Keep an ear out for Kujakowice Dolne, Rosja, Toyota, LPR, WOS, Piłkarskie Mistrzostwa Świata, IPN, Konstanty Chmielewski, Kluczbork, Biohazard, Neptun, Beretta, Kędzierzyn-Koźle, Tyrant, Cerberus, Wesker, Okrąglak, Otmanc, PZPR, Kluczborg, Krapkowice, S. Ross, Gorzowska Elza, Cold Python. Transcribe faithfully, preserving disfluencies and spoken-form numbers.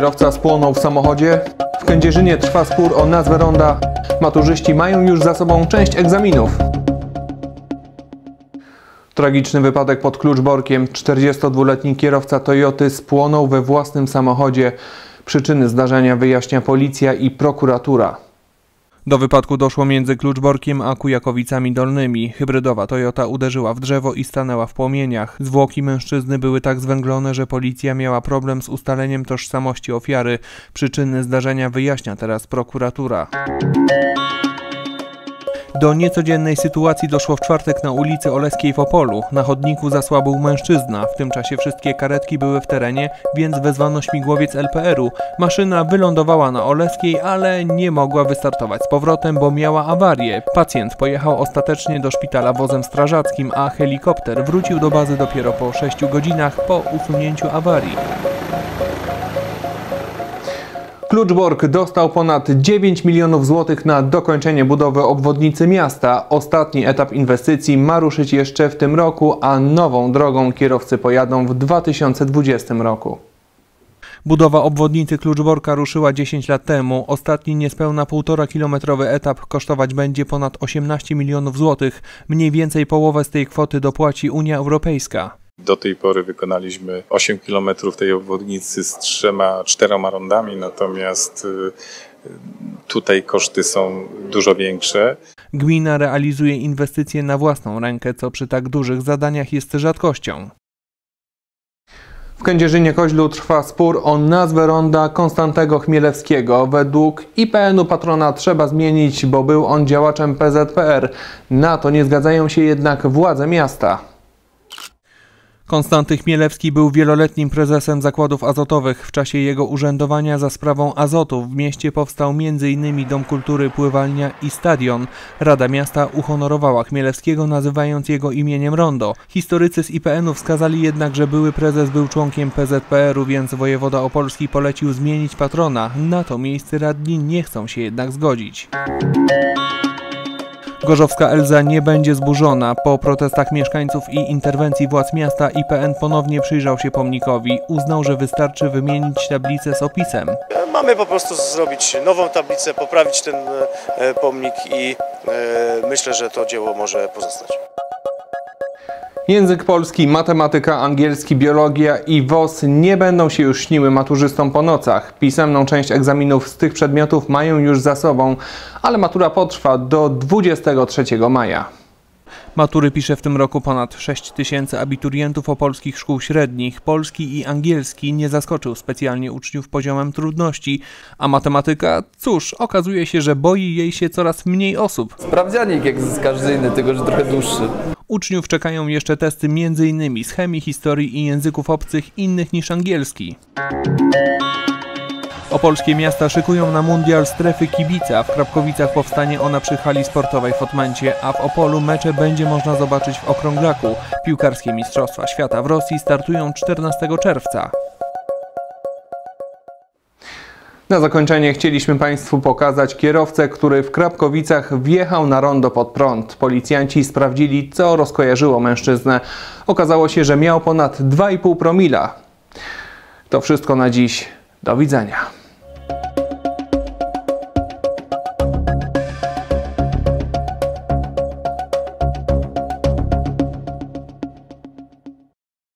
Kierowca spłonął w samochodzie. W Kędzierzynie trwa spór o nazwę ronda. Maturzyści mają już za sobą część egzaminów. Tragiczny wypadek pod Kluczborkiem. czterdziestodwuletni kierowca Toyoty spłonął we własnym samochodzie. Przyczyny zdarzenia wyjaśnia policja i prokuratura. Do wypadku doszło między Kluczborkiem a Kujakowicami Dolnymi. Hybrydowa Toyota uderzyła w drzewo i stanęła w płomieniach. Zwłoki mężczyzny były tak zwęglone, że policja miała problem z ustaleniem tożsamości ofiary. Przyczyny zdarzenia wyjaśnia teraz prokuratura. Do niecodziennej sytuacji doszło w czwartek na ulicy Oleskiej w Opolu. Na chodniku zasłabł mężczyzna. W tym czasie wszystkie karetki były w terenie, więc wezwano śmigłowiec L P R u. Maszyna wylądowała na Oleskiej, ale nie mogła wystartować z powrotem, bo miała awarię. Pacjent pojechał ostatecznie do szpitala wozem strażackim, a helikopter wrócił do bazy dopiero po sześciu godzinach po usunięciu awarii. Kluczbork dostał ponad dziewięć milionów złotych na dokończenie budowy obwodnicy miasta. Ostatni etap inwestycji ma ruszyć jeszcze w tym roku, a nową drogą kierowcy pojadą w dwa tysiące dwudziestym roku. Budowa obwodnicy Kluczborka ruszyła dziesięć lat temu. Ostatni niespełna półtorakilometrowy etap kosztować będzie ponad osiemnaście milionów złotych. Mniej więcej połowę z tej kwoty dopłaci Unia Europejska. Do tej pory wykonaliśmy osiem kilometrów tej obwodnicy z trzema, czteroma rondami, natomiast tutaj koszty są dużo większe. Gmina realizuje inwestycje na własną rękę, co przy tak dużych zadaniach jest rzadkością. W Kędzierzynie-Koźlu trwa spór o nazwę ronda Konstantego Chmielewskiego. Według I P N u patrona trzeba zmienić, bo był on działaczem P Z P R. Na to nie zgadzają się jednak władze miasta. Konstanty Chmielewski był wieloletnim prezesem zakładów azotowych. W czasie jego urzędowania za sprawą azotów w mieście powstał między innymi Dom Kultury, pływalnia i stadion. Rada Miasta uhonorowała Chmielewskiego, nazywając jego imieniem rondo. Historycy z I P N u wskazali jednak, że były prezes był członkiem P Z P R u, więc wojewoda opolski polecił zmienić patrona. Na to miejscy radni nie chcą się jednak zgodzić. Gorzowska Elza nie będzie zburzona. Po protestach mieszkańców i interwencji władz miasta I P N ponownie przyjrzał się pomnikowi. Uznał, że wystarczy wymienić tablicę z opisem. Mamy po prostu zrobić nową tablicę, poprawić ten pomnik i myślę, że to dzieło może pozostać. Język polski, matematyka, angielski, biologia i W O S nie będą się już śniły maturzystom po nocach. Pisemną część egzaminów z tych przedmiotów mają już za sobą, ale matura potrwa do dwudziestego trzeciego maja. Matury pisze w tym roku ponad sześć tysięcy abiturientów opolskich szkół średnich. Polski i angielski nie zaskoczył specjalnie uczniów poziomem trudności, a matematyka, cóż, okazuje się, że boi jej się coraz mniej osób. Sprawdzianik jak z każdej inny, tylko że trochę dłuższy. Uczniów czekają jeszcze testy między innymi z chemii, historii i języków obcych innych niż angielski. Opolskie miasta szykują na mundial strefy kibica. W Krapkowicach powstanie ona przy hali sportowej w Otmancie, a w Opolu mecze będzie można zobaczyć w Okrąglaku. Piłkarskie Mistrzostwa Świata w Rosji startują czternastego czerwca. Na zakończenie chcieliśmy Państwu pokazać kierowcę, który w Krapkowicach wjechał na rondo pod prąd. Policjanci sprawdzili, co rozkojarzyło mężczyznę. Okazało się, że miał ponad dwa i pół promila. To wszystko na dziś. Do widzenia.